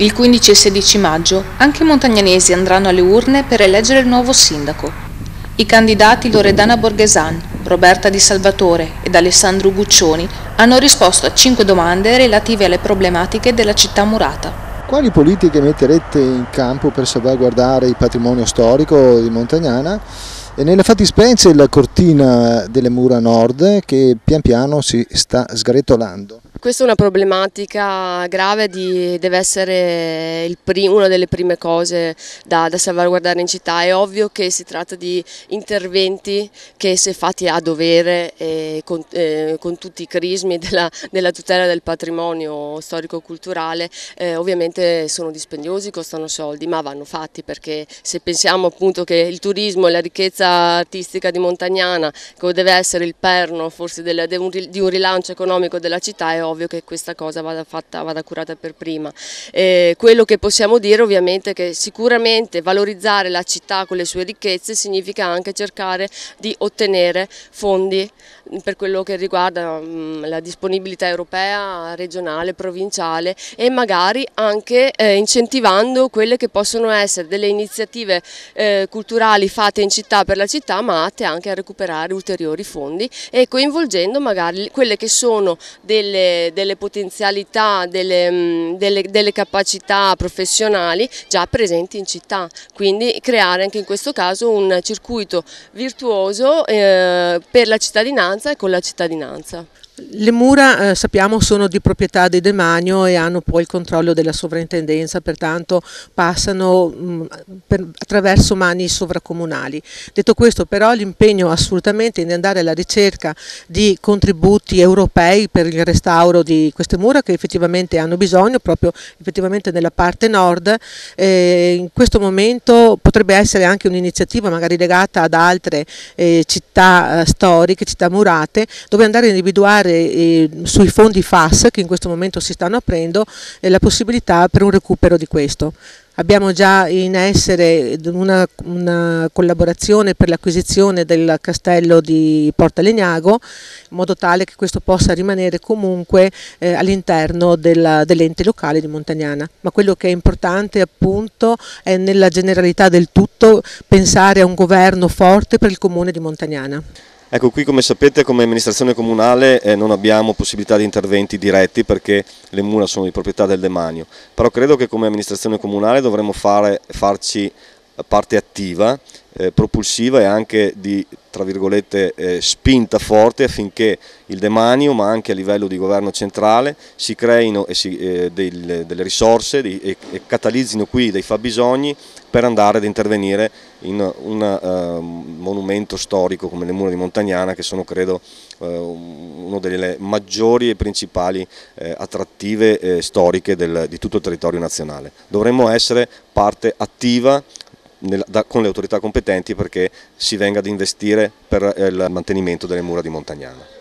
Il 15 e 16 maggio anche i montagnanesi andranno alle urne per eleggere il nuovo sindaco. I candidati Loredana Borghesan, Roberta Di Salvatore ed Alessandro Guccioni hanno risposto a 5 domande relative alle problematiche della città murata. Quali politiche metterete in campo per salvaguardare il patrimonio storico di Montagnana? E nella fattispecie la cortina delle mura nord che pian piano si sta sgretolando. Questa è una problematica grave, deve essere una delle prime cose da salvaguardare in città. È ovvio che si tratta di interventi che, se fatti a dovere e con tutti i crismi della tutela del patrimonio storico-culturale, ovviamente sono dispendiosi, costano soldi, ma vanno fatti, perché se pensiamo appunto che il turismo e la ricchezza artistica di Montagnana deve essere il perno forse di un rilancio economico della città, è ovvio che questa cosa vada curata per prima. Quello che possiamo dire ovviamente è che sicuramente valorizzare la città con le sue ricchezze significa anche cercare di ottenere fondi per quello che riguarda la disponibilità europea, regionale, provinciale, e magari anche incentivando quelle che possono essere delle iniziative culturali fatte in città per la città, ma atte anche a recuperare ulteriori fondi e coinvolgendo magari quelle che sono delle potenzialità, delle capacità professionali già presenti in città, quindi creare anche in questo caso un circuito virtuoso per la cittadinanza e con la cittadinanza. Le mura sappiamo sono di proprietà di Demanio e hanno poi il controllo della sovrintendenza, pertanto passano attraverso mani sovracomunali. Detto questo, però, l'impegno assolutamente è di andare alla ricerca di contributi europei per il restauro di queste mura che effettivamente hanno bisogno, proprio effettivamente nella parte nord. In questo momento potrebbe essere anche un'iniziativa magari legata ad altre città storiche, città murate, dove andare a individuare sui fondi FAS che in questo momento si stanno aprendo la possibilità per un recupero di questo. Abbiamo già in essere una collaborazione per l'acquisizione del castello di Porta Legnago, in modo tale che questo possa rimanere comunque all'interno dell'ente locale di Montagnana. Ma quello che è importante appunto è, nella generalità del tutto, pensare a un governo forte per il comune di Montagnana. Ecco, qui come sapete come amministrazione comunale non abbiamo possibilità di interventi diretti perché le mura sono di proprietà del Demanio, però credo che come amministrazione comunale dovremmo farci parte attiva, propulsiva e anche di, tra virgolette, spinta forte affinché il Demanio, ma anche a livello di governo centrale, si creino delle risorse e catalizzino qui dei fabbisogni per andare ad intervenire in un monumento storico come le mura di Montagnana, che sono credo una delle maggiori e principali attrattive storiche di tutto il territorio nazionale. Dovremmo essere parte attiva con le autorità competenti perché si venga ad investire per il mantenimento delle mura di Montagnana.